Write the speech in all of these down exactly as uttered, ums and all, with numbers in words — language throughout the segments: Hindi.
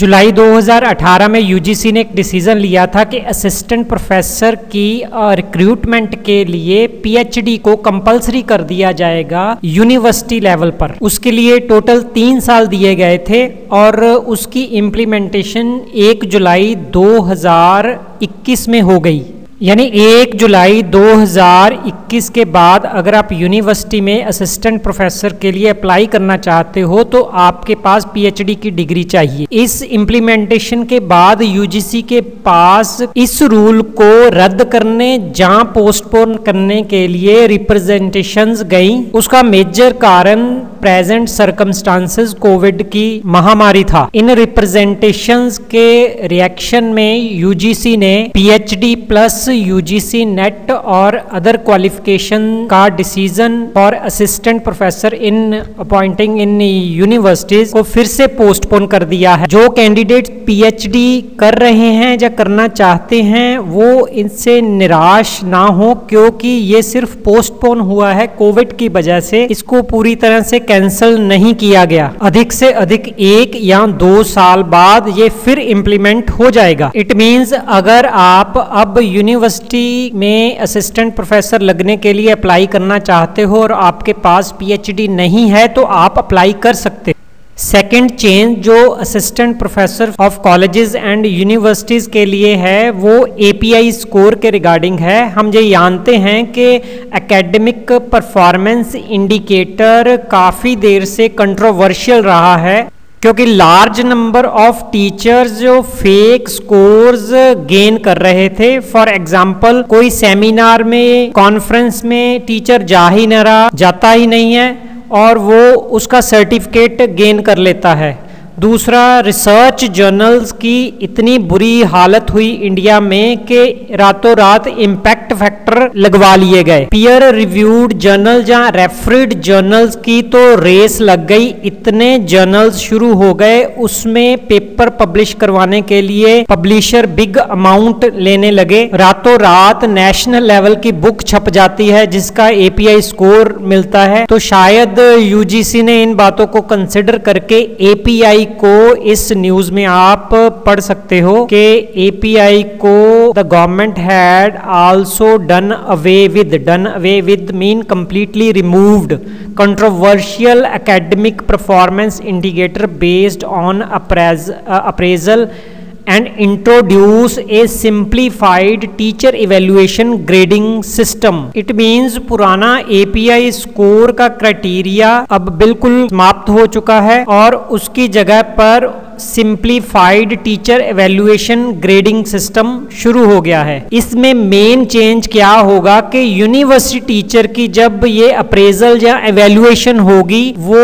जुलाई दो हज़ार अठारह में यूजीसी ने एक डिसीज़न लिया था कि असिस्टेंट प्रोफेसर की रिक्रूटमेंट के लिए पीएचडी को कंपलसरी कर दिया जाएगा यूनिवर्सिटी लेवल पर। उसके लिए टोटल तीन साल दिए गए थे और उसकी इम्प्लीमेंटेशन एक जुलाई दो हज़ार इक्कीस में हो गई। यानी एक जुलाई दो हज़ार इक्कीस के बाद अगर आप यूनिवर्सिटी में असिस्टेंट प्रोफेसर के लिए अप्लाई करना चाहते हो तो आपके पास पीएचडी की डिग्री चाहिए। इस इम्प्लीमेंटेशन के बाद यूजीसी के पास इस रूल को रद्द करने या पोस्टपोन करने के लिए रिप्रेजेंटेशंस गई। उसका मेजर कारण प्रेजेंट सर्कमस्टांसेस कोविड की महामारी था। इन रिप्रेजेंटेशंस के रिएक्शन में यूजीसी ने पीएचडी प्लस यूजीसी नेट और अदर क्वालिफिकेशन का decision for assistant professor in appointing in universities को फिर से पोस्टपोन कर दिया है। जो कैंडिडेट पीएचडी कर रहे हैं या करना चाहते हैं वो इनसे निराश ना हो, क्योंकि ये सिर्फ पोस्टपोन हुआ है कोविड की वजह से, इसको पूरी तरह से कैंसल नहीं किया गया। अधिक से अधिक एक या दो साल बाद ये फिर इम्प्लीमेंट हो जाएगा। इट मींस अगर आप अब यूनिवर्सिटी में असिस्टेंट प्रोफेसर लगने के लिए अप्लाई करना चाहते हो और आपके पास पीएचडी नहीं है तो आप अप्लाई कर सकते। सेकेंड चेंज जो assistant professor of colleges and universities के लिए है वो एपीआई स्कोर के रिगार्डिंग है। हम ये जानते हैं कि एकेडमिक परफॉर्मेंस इंडिकेटर काफ़ी देर से कंट्रोवर्शियल रहा है, क्योंकि लार्ज नंबर ऑफ टीचर्स जो फेक स्कोर्स गेन कर रहे थे। फॉर एग्जांपल कोई सेमिनार में, कॉन्फ्रेंस में टीचर जा ही न रहा, जाता ही नहीं है और वो उसका सर्टिफिकेट गेन कर लेता है। दूसरा, रिसर्च जर्नल्स की इतनी बुरी हालत हुई इंडिया में कि रातों रात इम्पैक्ट फैक्टर लगवा लिए गए। पीयर रिव्यूड जर्नल या रेफर्ड जर्नल्स की तो रेस लग गई। इतने जर्नल्स शुरू हो गए, उसमें पेपर पब्लिश करवाने के लिए पब्लिशर बिग अमाउंट लेने लगे। रातों रात नेशनल लेवल की बुक छप जाती है जिसका एपीआई स्कोर मिलता है। तो शायद यूजीसी ने इन बातों को कंसिडर करके एपीआई को, इस न्यूज में आप पढ़ सकते हो कि एपीआई को the government had also done away with. Done away with mean completely removed controversial academic performance indicator based on appraisal and introduce a simplified teacher evaluation grading system. It means पुराना A P I score का criteria अब बिल्कुल समाप्त हो चुका है और उसकी जगह पर simplified teacher evaluation grading system शुरू हो गया है। इसमें मेन चेंज क्या होगा कि यूनिवर्सिटी टीचर की जब ये अप्रेजल या एवेल्युएशन होगी वो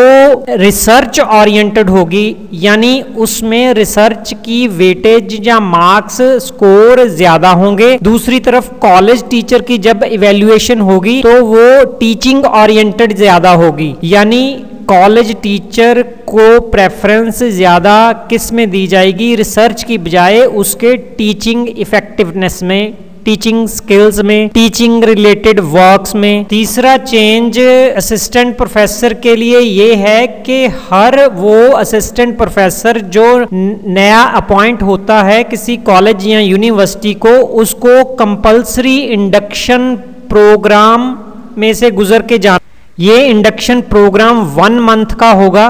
रिसर्च ओरिएंटेड होगी, यानी उसमें रिसर्च की वेटेज या मार्क्स स्कोर ज्यादा होंगे। दूसरी तरफ कॉलेज टीचर की जब एवेल्युएशन होगी तो वो टीचिंग ओरिएंटेड ज्यादा होगी, यानी कॉलेज टीचर को प्रेफरेंस ज़्यादा किस में दी जाएगी रिसर्च की बजाय, उसके टीचिंग इफेक्टिवनेस में, टीचिंग स्किल्स में, टीचिंग रिलेटेड वर्क्स में। तीसरा चेंज असिस्टेंट प्रोफेसर के लिए ये है कि हर वो असिस्टेंट प्रोफेसर जो नया अपॉइंट होता है किसी कॉलेज या यूनिवर्सिटी को, उसको कंपल्सरी इंडक्शन प्रोग्राम में से गुजर के जाना। ये इंडक्शन प्रोग्राम वन मंथ का होगा।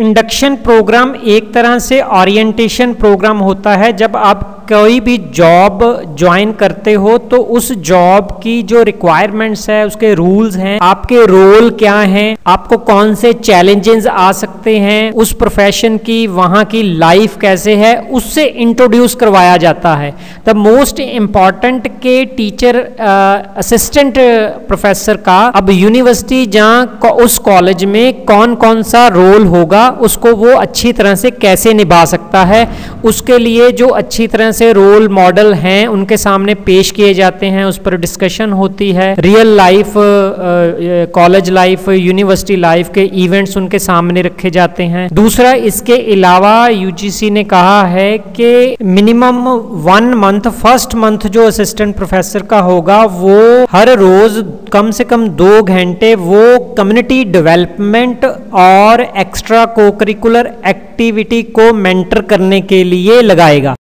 इंडक्शन प्रोग्राम एक तरह से ओरिएंटेशन प्रोग्राम होता है। जब आप कोई भी जॉब ज्वाइन करते हो तो उस जॉब की जो रिक्वायरमेंट्स है, उसके रूल्स हैं, आपके रोल क्या हैं, आपको कौन से चैलेंजेस आ सकते हैं, उस प्रोफेशन की वहाँ की लाइफ कैसे है, उससे इंट्रोड्यूस करवाया जाता है। द मोस्ट इम्पॉर्टेंट के टीचर असिस्टेंट प्रोफेसर का अब यूनिवर्सिटी जहाँ उस कॉलेज में कौन कौन सा रोल होगा, उसको वो अच्छी तरह से कैसे निभा सकता है, उसके लिए जो अच्छी तरह से रोल मॉडल हैं उनके सामने पेश किए जाते हैं, उस पर डिस्कशन होती है। Real life, college life, university life के इवेंट्स उनके सामने रखे जाते हैं। दूसरा, इसके अलावा यूजीसी ने कहा है कि minimum one month, first month जो असिस्टेंट प्रोफेसर का होगा वो हर रोज कम से कम दो घंटे वो कम्युनिटी डेवलपमेंट और एक्स्ट्रा को करिकुलर एक्टिविटी को मेंटर करने के लिए लगाएगा।